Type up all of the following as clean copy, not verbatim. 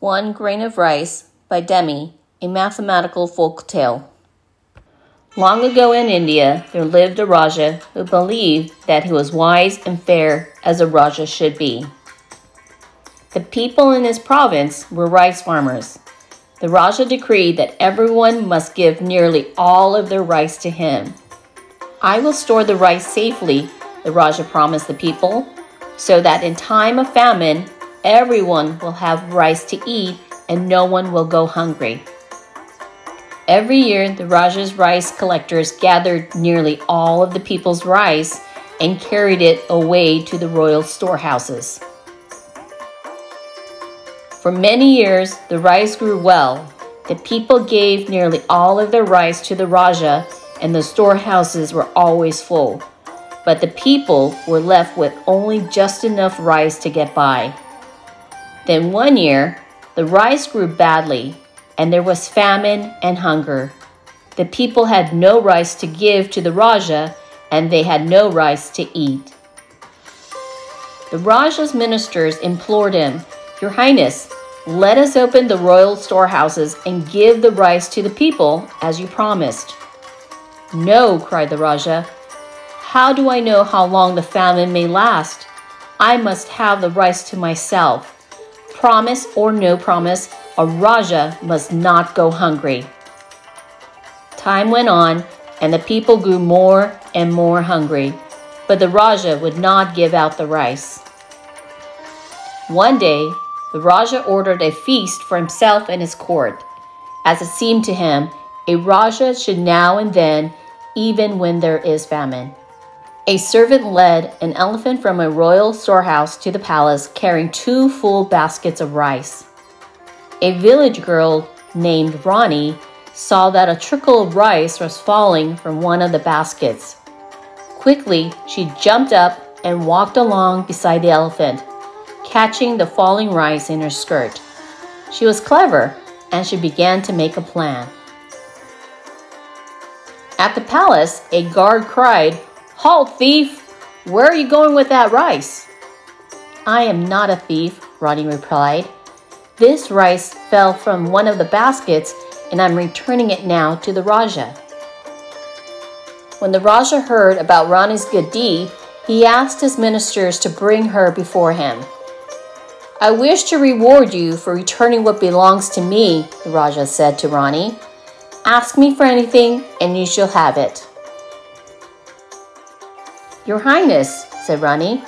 One Grain of Rice by Demi, a mathematical folk tale. Long ago in India, there lived a Raja who believed that he was wise and fair as a Raja should be. The people in his province were rice farmers. The Raja decreed that everyone must give nearly all of their rice to him. "I will store the rice safely," the Raja promised the people, "so that in time of famine, everyone will have rice to eat and no one will go hungry." Every year, the Raja's rice collectors gathered nearly all of the people's rice and carried it away to the royal storehouses. For many years, the rice grew well. The people gave nearly all of their rice to the Raja, and the storehouses were always full. But the people were left with only just enough rice to get by. Then one year, the rice grew badly, and there was famine and hunger. The people had no rice to give to the Raja, and they had no rice to eat. The Raja's ministers implored him, "Your Highness, let us open the royal storehouses and give the rice to the people, as you promised." "No," cried the Raja. "How do I know how long the famine may last? I must have the rice to myself. Promise or no promise, a Raja must not go hungry." Time went on, and the people grew more and more hungry, but the Raja would not give out the rice. One day, the Raja ordered a feast for himself and his court. As it seemed to him, a Raja should now and then, even when there is famine. A servant led an elephant from a royal storehouse to the palace, carrying 2 full baskets of rice. A village girl named Rani saw that a trickle of rice was falling from one of the baskets. Quickly, she jumped up and walked along beside the elephant, catching the falling rice in her skirt. She was clever, and she began to make a plan. At the palace, a guard cried, "Halt, thief! Where are you going with that rice?" "I am not a thief," Rani replied. "This rice fell from one of the baskets, and I'm returning it now to the Raja." When the Raja heard about Rani's good deed, he asked his ministers to bring her before him. "I wish to reward you for returning what belongs to me," the Raja said to Rani. "Ask me for anything, and you shall have it." "Your Highness," said Rani,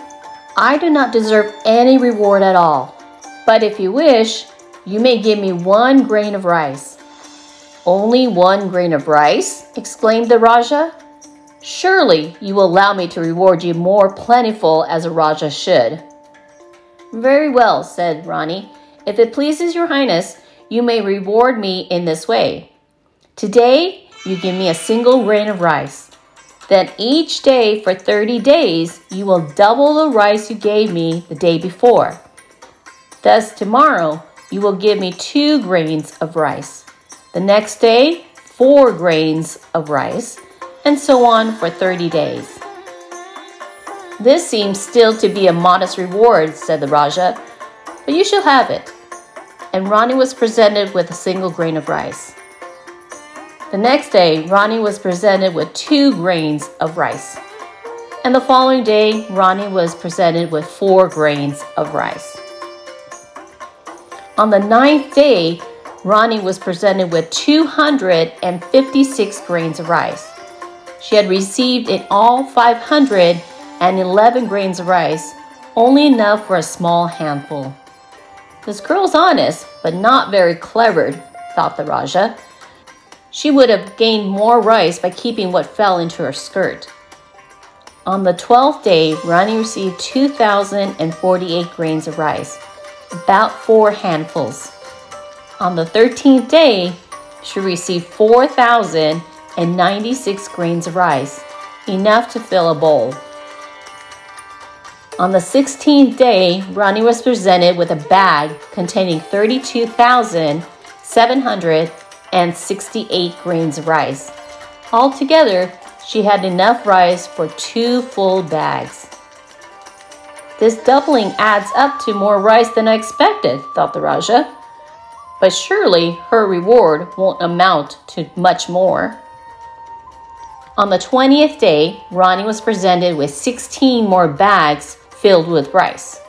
"I do not deserve any reward at all, but if you wish, you may give me 1 grain of rice." "Only 1 grain of rice?" exclaimed the Raja. "Surely you will allow me to reward you more plentiful as a Raja should." "Very well," said Rani. "If it pleases your Highness, you may reward me in this way. Today, you give me a single grain of rice. Then each day for 30 days, you will double the rice you gave me the day before. Thus tomorrow, you will give me 2 grains of rice. The next day, 4 grains of rice, and so on for 30 days. "This seems still to be a modest reward," said the Raja, "but you shall have it." And Rani was presented with a single grain of rice. The next day, Rani was presented with 2 grains of rice. And the following day, Rani was presented with 4 grains of rice. On the 9th day, Rani was presented with 256 grains of rice. She had received in all 511 grains of rice, only enough for a small handful. "This girl's honest, but not very clever," thought the Raja. "She would have gained more rice by keeping what fell into her skirt." On the 12th day, Rani received 2,048 grains of rice, about 4 handfuls. On the 13th day, she received 4,096 grains of rice, enough to fill a bowl. On the 16th day, Rani was presented with a bag containing 32,768 grains of rice. Altogether, she had enough rice for 2 full bags. "This doubling adds up to more rice than I expected," thought the Raja. but surely her reward won't amount to much more. On the 20th day, Rani was presented with 16 more bags filled with rice.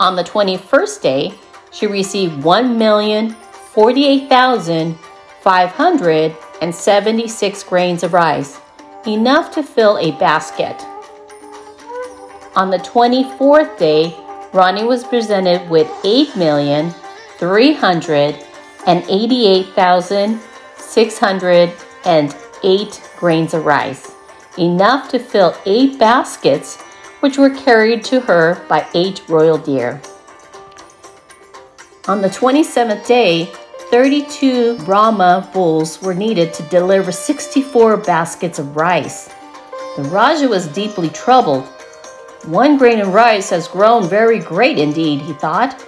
On the 21st day, she received 1,048,576 grains of rice, enough to fill a basket. On the 24th day, Rani was presented with 8,388,608 grains of rice, enough to fill 8 baskets, which were carried to her by 8 royal deer. On the 27th day, 32 Brahma bulls were needed to deliver 64 baskets of rice. The Raja was deeply troubled. 1 grain of rice has grown very great indeed, he thought,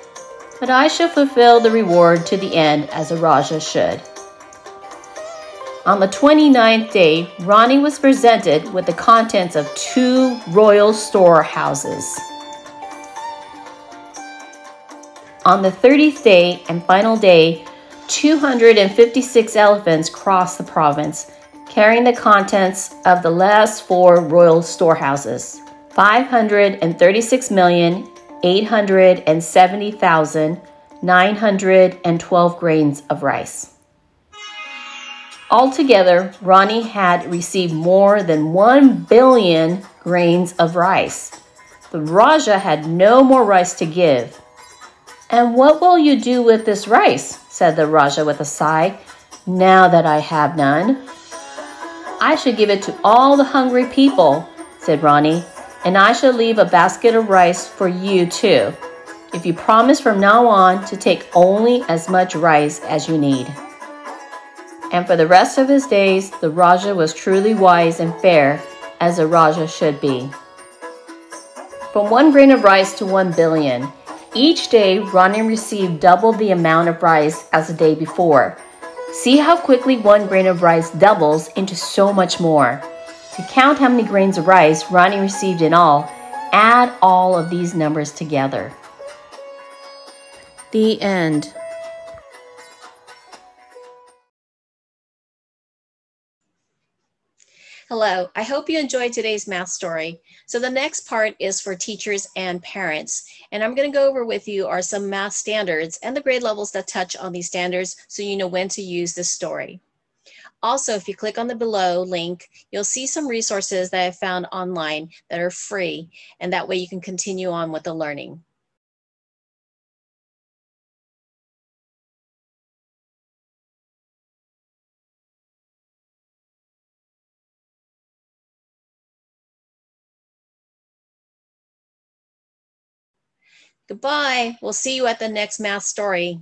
but I shall fulfill the reward to the end as a Raja should. On the 29th day, Rani was presented with the contents of 2 royal storehouses. On the 30th day and final day, 256 elephants crossed the province, carrying the contents of the last 4 royal storehouses, 536,870,912 grains of rice. Altogether, Rani had received more than 1 billion grains of rice. The Raja had no more rice to give. "And what will you do with this rice?" said the Raja with a sigh. "Now that I have none." "I should give it to all the hungry people," said Rani, "and I shall leave a basket of rice for you too, if you promise from now on to take only as much rice as you need." And for the rest of his days, the Raja was truly wise and fair, as a Raja should be. From 1 grain of rice to 1 billion. Each day, Rani received double the amount of rice as the day before. See how quickly 1 grain of rice doubles into so much more. To count how many grains of rice Rani received in all, add all of these numbers together. The end. Hello, I hope you enjoyed today's math story. So the next part is for teachers and parents. And I'm going to go over with you are some math standards and the grade levels that touch on these standards so you know when to use this story. Also, if you click on the below link, you'll see some resources that I found online that are free, and that way you can continue on with the learning. Goodbye. We'll see you at the next math story.